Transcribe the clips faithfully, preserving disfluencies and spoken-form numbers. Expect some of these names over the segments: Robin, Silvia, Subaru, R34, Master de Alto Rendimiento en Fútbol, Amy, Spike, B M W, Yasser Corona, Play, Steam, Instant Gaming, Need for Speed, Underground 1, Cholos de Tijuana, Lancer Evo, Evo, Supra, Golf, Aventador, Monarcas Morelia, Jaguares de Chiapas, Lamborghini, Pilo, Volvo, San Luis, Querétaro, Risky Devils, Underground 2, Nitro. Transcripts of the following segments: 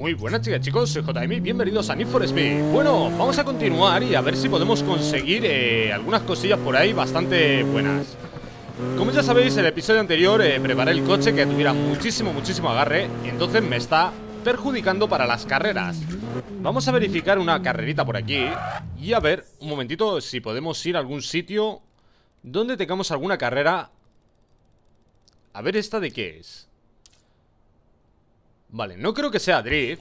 Muy buenas chicas, chicos, soy J M, bienvenidos a Need for Speed. Bueno, vamos a continuar y a ver si podemos conseguir eh, algunas cosillas por ahí bastante buenas. Como ya sabéis, el episodio anterior eh, preparé el coche que tuviera muchísimo, muchísimo agarre. Y entonces me está perjudicando para las carreras. Vamos a verificar una carrerita por aquí y a ver, un momentito, si podemos ir a algún sitio donde tengamos alguna carrera. A ver esta de qué es. Vale, no creo que sea drift,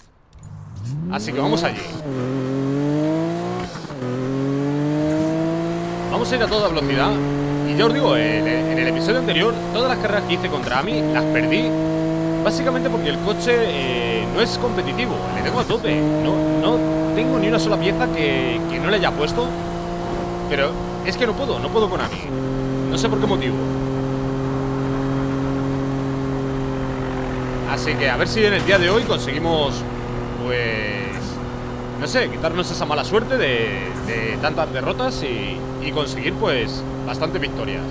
así que vamos allí. Vamos a ir a toda velocidad. Y ya os digo, en el episodio anterior, todas las carreras que hice contra Amy las perdí. Básicamente porque el coche eh, no es competitivo. Le tengo a tope. No, no tengo ni una sola pieza que, que no le haya puesto. Pero es que no puedo, no puedo con Amy. No sé por qué motivo. Así que a ver si en el día de hoy conseguimos, pues, no sé, quitarnos esa mala suerte de, de tantas derrotas y, y conseguir, pues, bastantes victorias.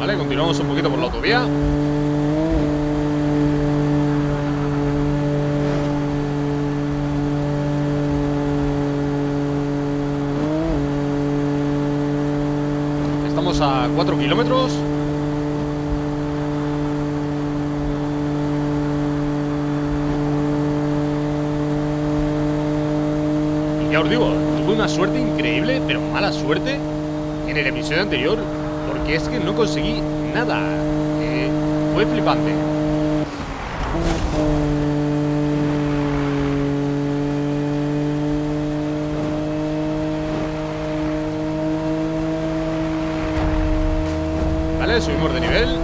Vale, continuamos un poquito por la autovía. A cuatro kilómetros. Y ya os digo, tuve una suerte increíble, pero mala suerte en el episodio anterior, porque es que no conseguí nada. eh, Fue flipante. Subimos de nivel.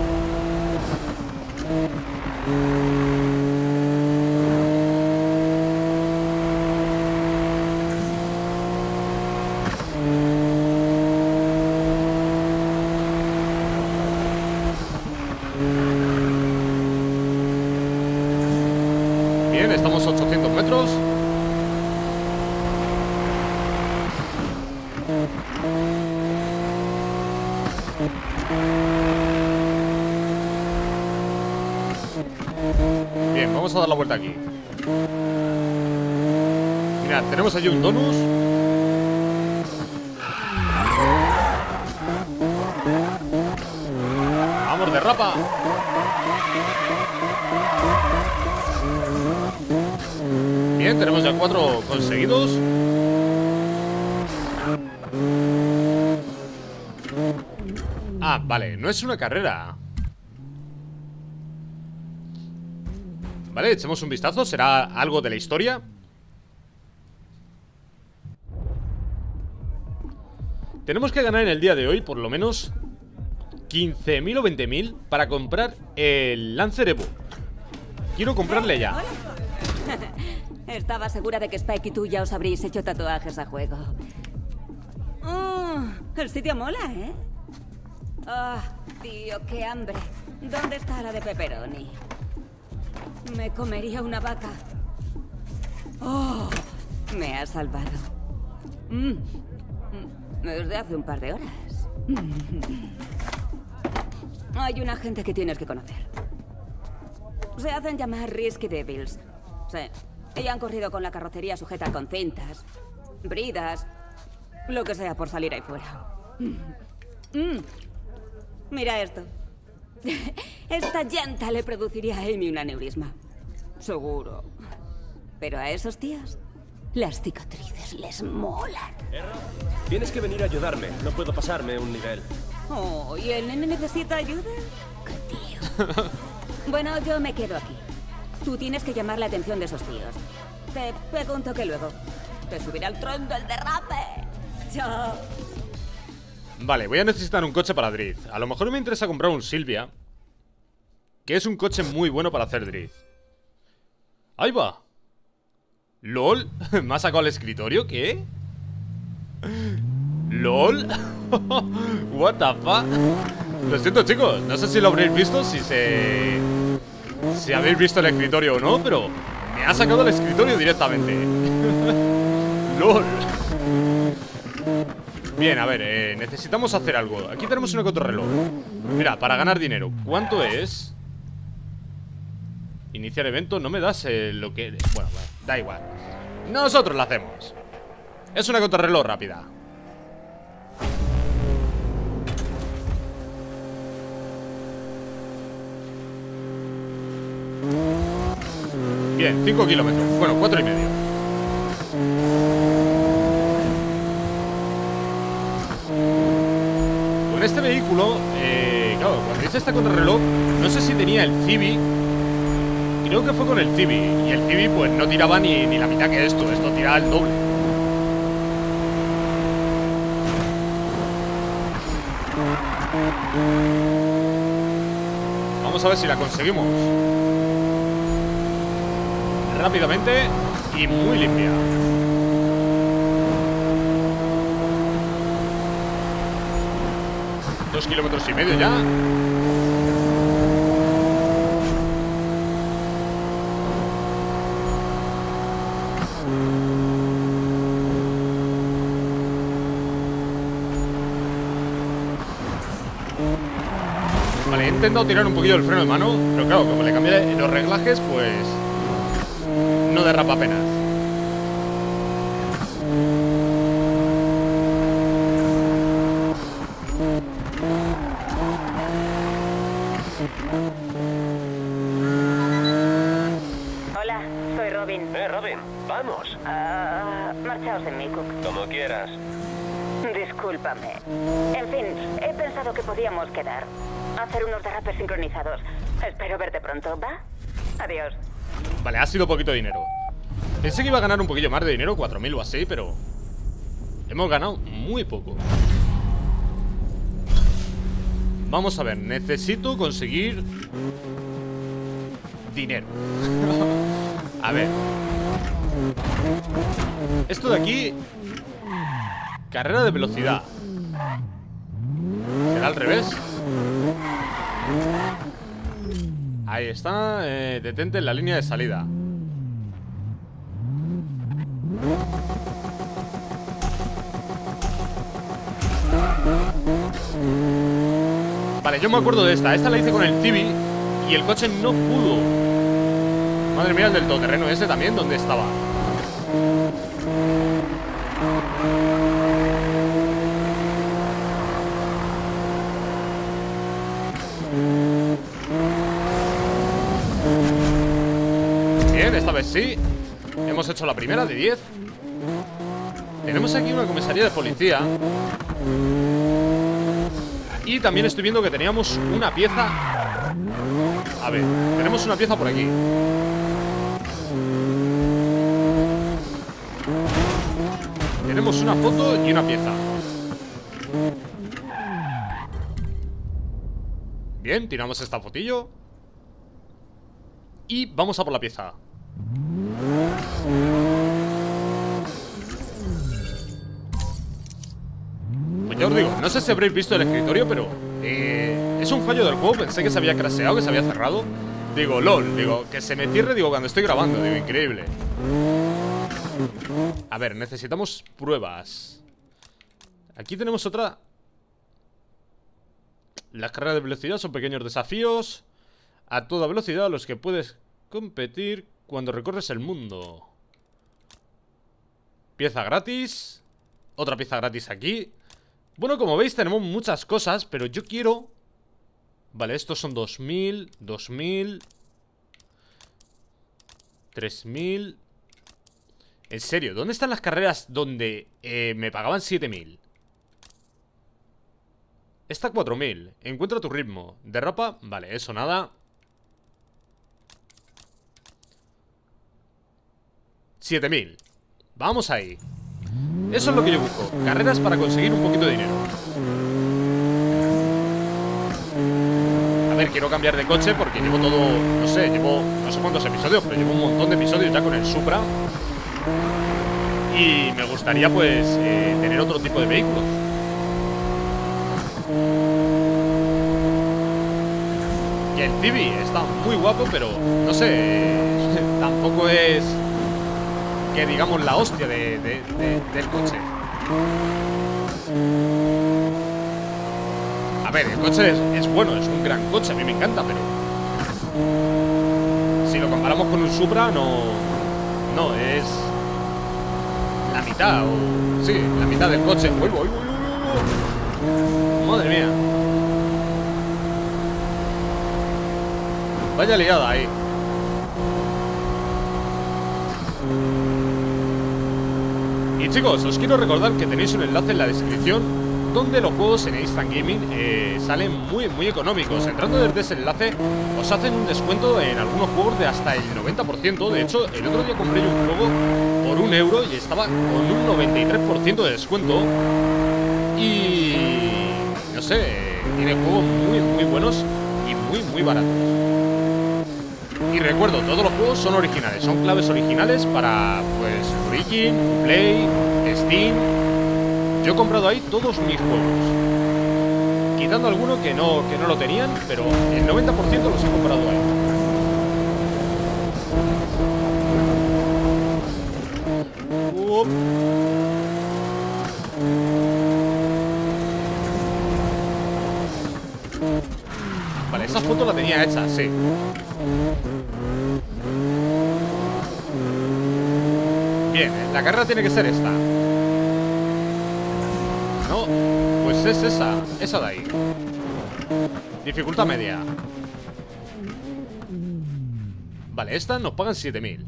Bien, estamos a ochocientos metros. Bien, vamos a dar la vuelta aquí. Mirad, tenemos allí un donus. Vamos, derrapa. Bien, tenemos ya cuatro conseguidos. Ah, vale, no es una carrera. Vale, echemos un vistazo, será algo de la historia. Tenemos que ganar en el día de hoy por lo menos quince mil o veinte mil para comprar el Lancer Evo. Quiero comprarle ya. Estaba segura de que Spike y tú ya os habréis hecho tatuajes a juego. Oh, el sitio mola, ¿eh? Ah, oh, tío, qué hambre. ¿Dónde está la de pepperoni? Me comería una vaca. Oh, me ha salvado. Mm. Desde hace un par de horas. Hay una gente que tienes que conocer. Se hacen llamar Risky Devils. Sí. Y han corrido con la carrocería sujeta con cintas, bridas, lo que sea por salir ahí fuera. Mm. Mira esto. Esta llanta le produciría a Amy un aneurisma. Seguro. Pero a esos tíos, las cicatrices les molan. Tienes que venir a ayudarme, no puedo pasarme un nivel. Oh, ¿y el nene necesita ayuda? ¡Qué tío! Bueno, yo me quedo aquí. Tú tienes que llamar la atención de esos tíos. Te pregunto que luego te subirá al tronco del derrape. Chao. Vale, voy a necesitar un coche para drift. A lo mejor me interesa comprar un Silvia, que es un coche muy bueno para hacer drift. ¡Ahí va! ¡Lol! ¿Me ha sacado al escritorio? ¿Qué? ¿Lol? ¿What the fuck? Lo siento, chicos. No sé si lo habréis visto, si se... si habéis visto el escritorio o no, pero me ha sacado al escritorio directamente. ¡Lol! Bien, a ver, eh, necesitamos hacer algo. Aquí tenemos un ecotorreloj. Mira, para ganar dinero. ¿Cuánto es? Iniciar evento. No me das eh, lo que... Bueno, bueno, da igual. Nosotros lo hacemos. Es una contrarreloj rápida. Bien, cinco kilómetros. Bueno, cuatro y medio. Con este vehículo, eh, claro, cuando hice esta contrarreloj, no sé si tenía el Civic. Creo que fue con el Civic. Y el Civic pues no tiraba ni, ni la mitad que esto. Esto tiraba el doble. Vamos a ver si la conseguimos rápidamente y muy limpia. Dos kilómetros y medio ya. Vale, he intentado tirar un poquillo el freno de mano, pero claro, como le cambié los reglajes, pues... no derrapa apenas. Hola, soy Robin. Eh, Robin, vamos. Uh, marchaos en mi cook. Como quieras. Discúlpame. En fin, he pensado que podíamos quedar. Hacer unos derrapes sincronizados. Espero verte pronto, ¿va? Adiós. Vale, ha sido poquito dinero. Pensé que iba a ganar un poquillo más de dinero, cuatro mil o así, pero hemos ganado muy poco. Vamos a ver, necesito conseguir dinero. A ver, esto de aquí, carrera de velocidad. ¿Será al revés? Ahí está, eh, detente en la línea de salida. Vale, yo me acuerdo de esta. Esta la hice con el Civic y el coche no pudo. Madre mía, el del todoterreno ese también, ¿dónde estaba? Esta vez sí. Hemos hecho la primera de diez. Tenemos aquí una comisaría de policía. Y también estoy viendo que teníamos una pieza. A ver, tenemos una pieza por aquí. Tenemos una foto y una pieza. Bien, tiramos esta fotillo. Y vamos a por la pieza. Pues ya os digo, no sé si habréis visto el escritorio, pero eh, es un fallo del juego. Pensé que se había crasheado, que se había cerrado. Digo, lol, digo, que se me cierre, digo, cuando estoy grabando, digo, increíble. A ver, necesitamos pruebas. Aquí tenemos otra. Las carreras de velocidad son pequeños desafíos a toda velocidad a los que puedes competir cuando recorres el mundo. Pieza gratis. Otra pieza gratis aquí. Bueno, como veis tenemos muchas cosas, pero yo quiero... Vale, estos son dos mil, dos mil, tres mil... En serio, ¿dónde están las carreras donde eh, me pagaban siete mil? Esta cuatro mil. Encuentra tu ritmo. Derrapa. Vale, eso nada. siete mil. Vamos ahí. Eso es lo que yo busco. Carreras para conseguir un poquito de dinero. A ver, quiero cambiar de coche porque llevo todo... No sé, llevo... No sé cuántos episodios, pero llevo un montón de episodios ya con el Supra. Y me gustaría, pues, eh, tener otro tipo de vehículos. Y el Civic está muy guapo, pero... No sé... Tampoco es... que digamos la hostia de, de, de, del coche. A ver, el coche es, es bueno, es un gran coche, a mí me encanta, pero si lo comparamos con un Supra, no... No, es la mitad, o... Sí, la mitad del coche. ¡Uy, uy, uy, uy! Madre mía. Vaya liada ahí. Y chicos, os quiero recordar que tenéis un enlace en la descripción donde los juegos en Instant Gaming eh, salen muy, muy económicos. Entrando desde ese enlace os hacen un descuento en algunos juegos de hasta el noventa por ciento. De hecho, el otro día compré un juego por un euro y estaba con un noventa y tres por ciento de descuento. Y... no sé, tiene juegos muy, muy buenos y muy, muy baratos. Y recuerdo, todos los juegos son originales, son claves originales para, pues, Origin, Play, Steam. Yo he comprado ahí todos mis juegos, quitando alguno que no, que no lo tenían, pero el noventa por ciento los he comprado ahí. Uop. Vale, esa foto la tenía hecha, sí. Bien, la carrera tiene que ser esta. No, pues es esa, esa de ahí. Dificultad media. Vale, esta nos pagan siete mil.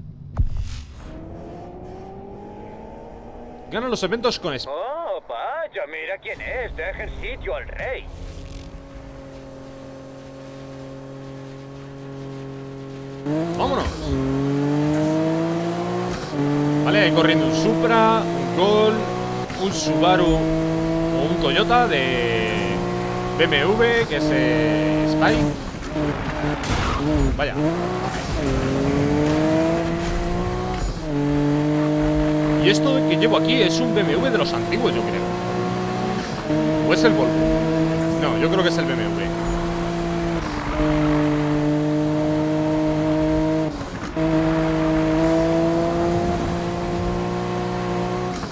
Gana los eventos con... ¡Oh, vaya! Mira quién es, dejen sitio al rey. Vámonos. Vale, corriendo un Supra, un Golf, un Subaru, un Toyota de B M W, que es eh, Spike. Vaya. Y esto que llevo aquí es un B M W de los antiguos, yo creo. ¿O es el Volvo? No, yo creo que es el B M W.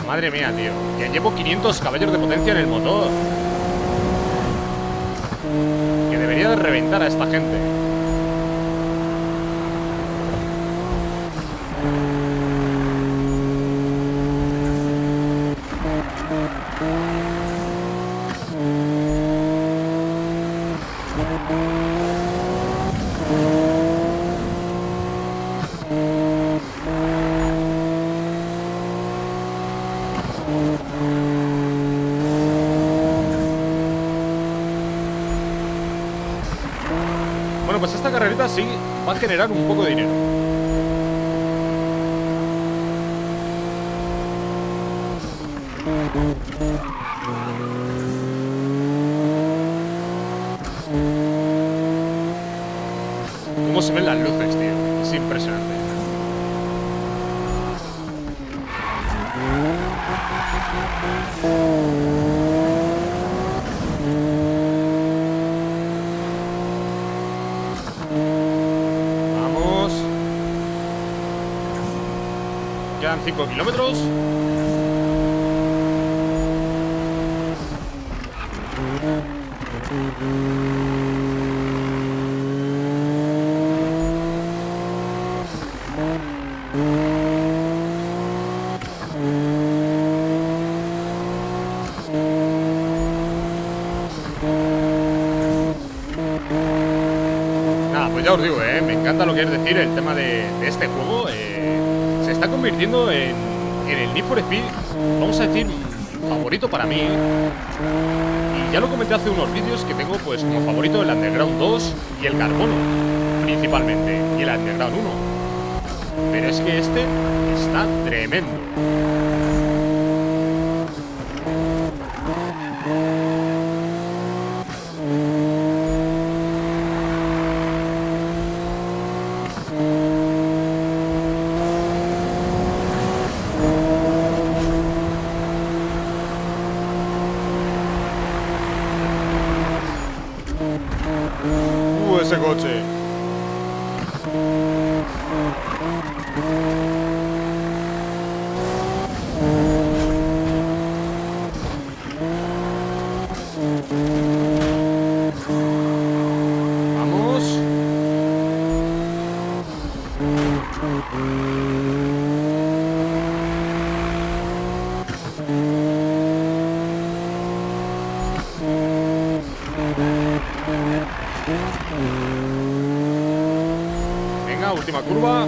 Madre mía, tío. Ya llevo quinientos caballos de potencia en el motor. Que debería de reventar a esta gente. Sí, va a generar un poco de dinero. Cómo se ven las luces, tío. Es impresionante. Quedan cinco kilómetros. Nada, pues ya os digo, ¿eh? Me encanta lo que es decir el tema de, de este juego. Eh... Está convirtiendo en, en el Need for Speed, vamos a decir, favorito para mí. Y ya lo comenté hace unos vídeos que tengo pues como favorito el Underground dos y el Carbono, principalmente, y el Underground uno. Pero es que este está tremendo. Venga, última curva.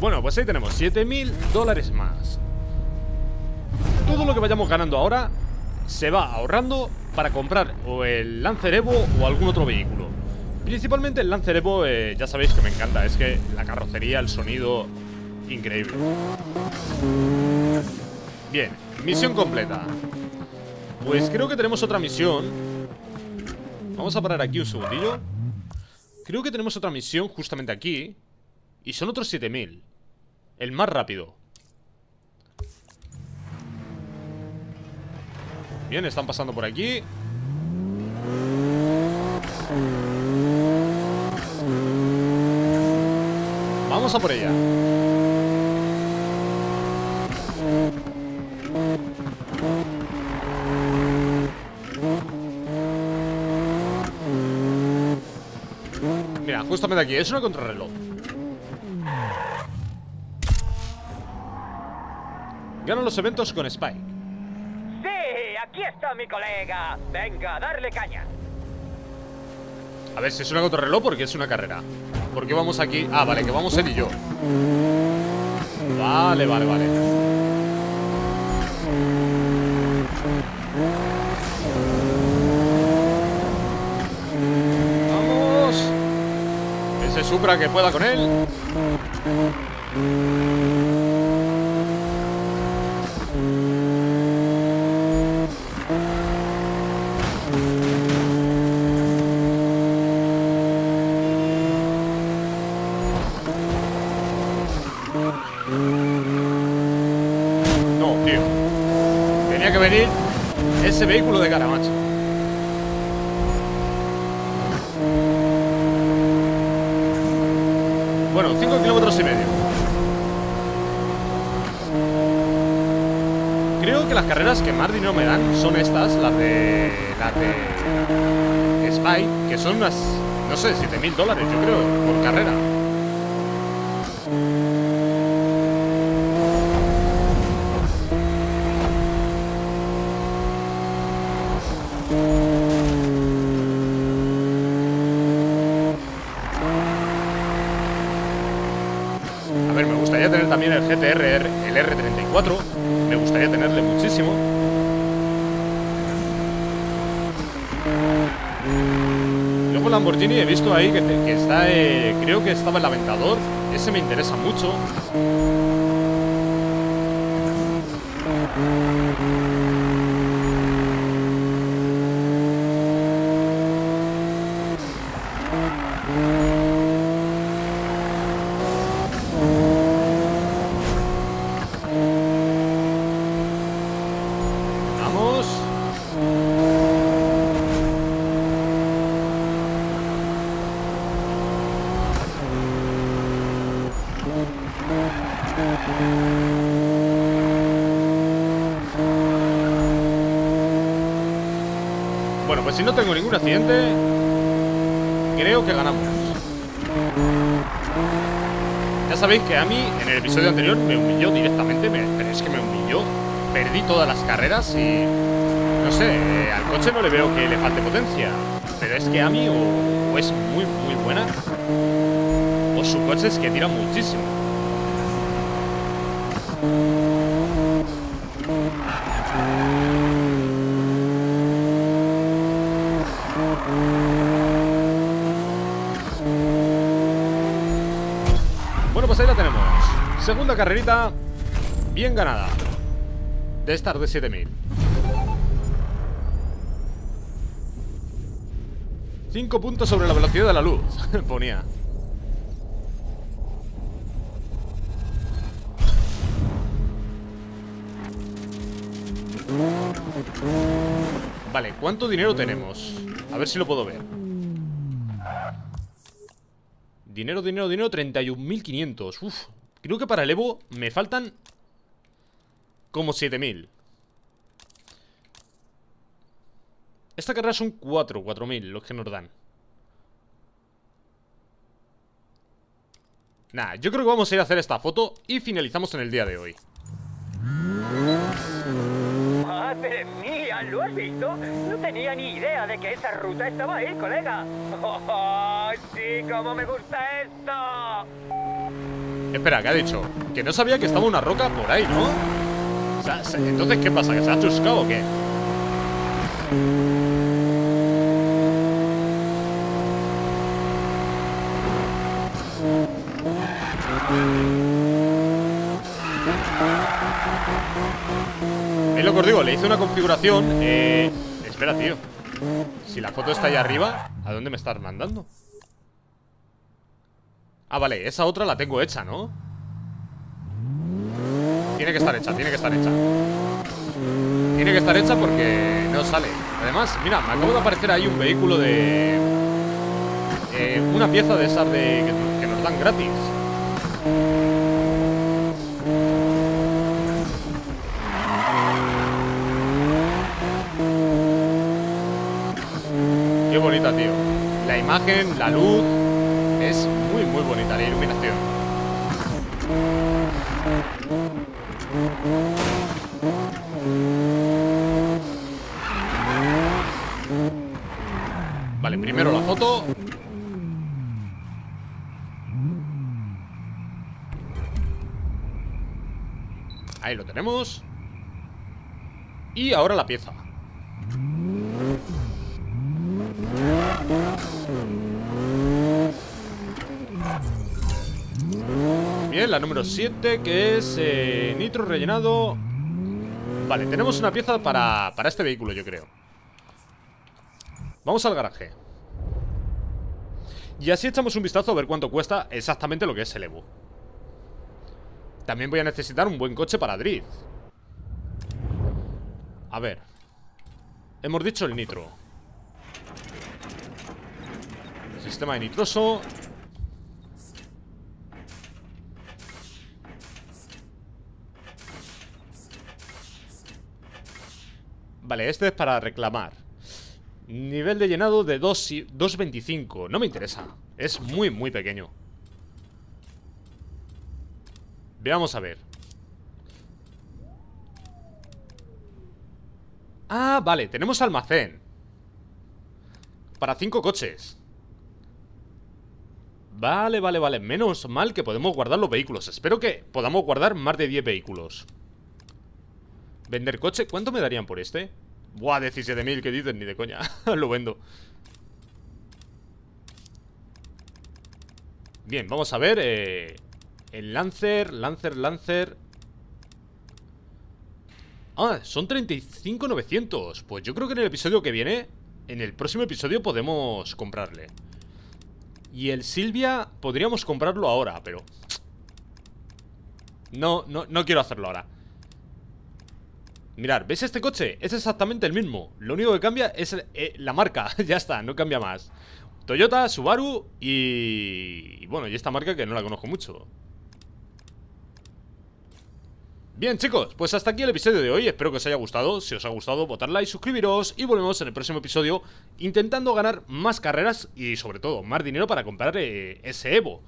Bueno, pues ahí tenemos siete mil dólares más. Todo lo que vayamos ganando ahora se va ahorrando para comprar o el Lancer Evo o algún otro vehículo. Principalmente el Lancer Evo, eh, ya sabéis que me encanta. Es que la carrocería, el sonido, increíble. Bien, misión completa. Pues creo que tenemos otra misión. Vamos a parar aquí un segundillo. Creo que tenemos otra misión justamente aquí. Y son otros siete mil. El más rápido. Bien, están pasando por aquí. Vamos a por ella. Mira, justamente aquí, es una contrarreloj. Ganan los eventos con Spike. ¡Sí! ¡Aquí está mi colega! ¡Venga, darle caña! A ver, si es una contrarreloj, porque es una carrera. ¿Por qué vamos aquí? Ah, vale, que vamos él y yo. Vale, vale, vale. Vamos. Ese Supra que pueda con él. Ese vehículo de cara, macho. Bueno, cinco kilómetros y medio. Creo que las carreras que más dinero me dan son estas, las de... Las de... Spy, que son unas... No sé, siete mil dólares, yo creo, por carrera. También el G T R, el R treinta y cuatro, me gustaría tenerle muchísimo. Luego el Lamborghini he visto ahí que, que está, eh, creo que estaba el Aventador, ese me interesa mucho. Bueno, pues si no tengo ningún accidente, creo que ganamos. Ya sabéis que a mí, en el episodio anterior, me humilló directamente, me, pero es que me humilló. Perdí todas las carreras y... No sé, al coche no le veo que le falte potencia. Pero es que a mí o, o es muy, muy buena, o su coche es que tira muchísimo. Bueno, pues ahí la tenemos. Segunda carrerita bien ganada. De estas de siete mil. cinco puntos sobre la velocidad de la luz. Ponía. Vale, ¿cuánto dinero tenemos? A ver si lo puedo ver. Dinero, dinero, dinero, treinta y un mil quinientos. Uf, creo que para el Evo me faltan como siete mil. Esta carrera son cuatro, cuatro mil los que nos dan. Nah, yo creo que vamos a ir a hacer esta foto y finalizamos en el día de hoy. ¡Madre mía! ¿Lo has visto? No tenía ni idea de que esa ruta estaba ahí, colega. ¡Oh, oh, sí! ¡Cómo me gusta esto! Espera, ¿qué ha dicho? Que no sabía que estaba una roca por ahí, ¿no? O sea, entonces, ¿qué pasa? ¿Que se ha chuscado o qué? Es lo que os digo, le hice una configuración. Eh... Espera, tío. Si la foto está ahí arriba, ¿a dónde me estás mandando? Ah, vale, esa otra la tengo hecha, ¿no? Tiene que estar hecha, tiene que estar hecha. Tiene que estar hecha porque no sale. Además, mira, me acabo de aparecer ahí un vehículo de... Eh, una pieza de esas de... Que, que nos dan gratis. Qué bonita, tío. La imagen, la luz. Es muy, muy bonita la iluminación. Vale, primero la foto. Ahí lo tenemos. Y ahora la pieza. Bien, la número siete, que es eh, nitro rellenado. Vale, tenemos una pieza para, para este vehículo, yo creo. Vamos al garaje. Y así echamos un vistazo a ver cuánto cuesta exactamente lo que es el Evo. También voy a necesitar un buen coche para drift. A ver. Hemos dicho el nitro. Sistema de nitroso. Vale, este es para reclamar. Nivel de llenado de dos veinticinco. No me interesa. Es muy, muy pequeño. Veamos a ver. Ah, vale, tenemos almacén para cinco coches. Vale, vale, vale. Menos mal que podemos guardar los vehículos. Espero que podamos guardar más de diez vehículos. Vender coche, ¿cuánto me darían por este? Buah, diecisiete mil, ¿qué dices? Ni de coña. Lo vendo. Bien, vamos a ver. Eh... El Lancer, Lancer, Lancer. Ah, son treinta y cinco novecientos. Pues yo creo que en el episodio que viene, en el próximo episodio podemos comprarle. Y el Silvia podríamos comprarlo ahora, pero No, no, no quiero hacerlo ahora. Mirad, ¿veis este coche? Es exactamente el mismo. Lo único que cambia es el, eh, la marca. Ya está, no cambia más. Toyota, Subaru y... y bueno, y esta marca que no la conozco mucho. Bien, chicos, pues hasta aquí el episodio de hoy. Espero que os haya gustado. Si os ha gustado, votad like, suscribiros y volvemos en el próximo episodio intentando ganar más carreras y sobre todo más dinero para comprar eh, ese Evo.